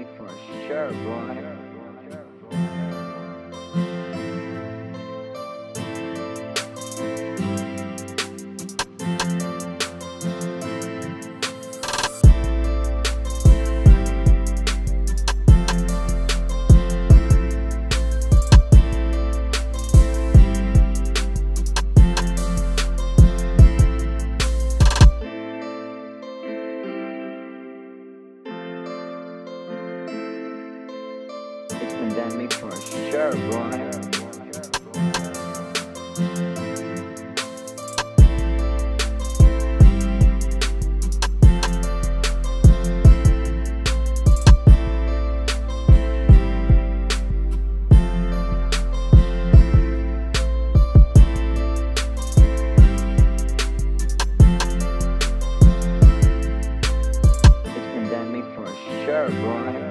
me for sure, boy. Pandemic for sure, boy. It's pandemic for sure, boy.